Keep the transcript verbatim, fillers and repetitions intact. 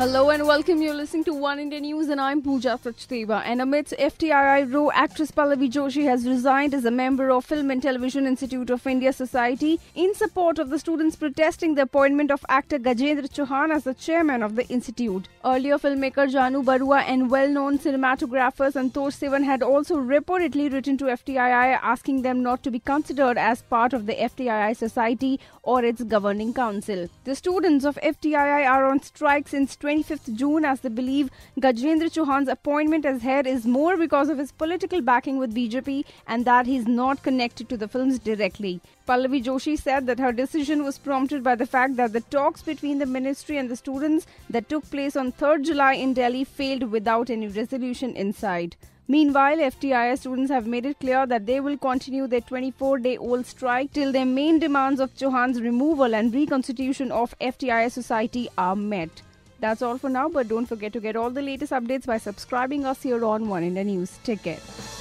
Hello and welcome. You're listening to Oneindia News and I'm Pooja Sachdeva. And amidst F T I I row, actress Pallavi Joshi has resigned as a member of Film and Television Institute of India Society in support of the students protesting the appointment of actor Gajendra Chauhan as the chairman of the institute. Earlier, filmmaker Jahnu Barua and well-known cinematographer Santosh Sivan had also reportedly written to F T I I asking them not to be considered as part of the F T I I society or its governing council. The students of F T I I are on strike since twenty-fifth June as they believe Gajendra Chauhan's appointment as head is more because of his political backing with B J P and that he is not connected to the films directly. Pallavi Joshi said that her decision was prompted by the fact that the talks between the ministry and the students that took place on third of July in Delhi failed without any resolution in sight. Meanwhile, F T I I students have made it clear that they will continue their twenty-four-day-old strike till their main demands of Chauhan's removal and reconstitution of F T I I society are met. That's all for now, but don't forget to get all the latest updates by subscribing us here on Oneindia News. Take care.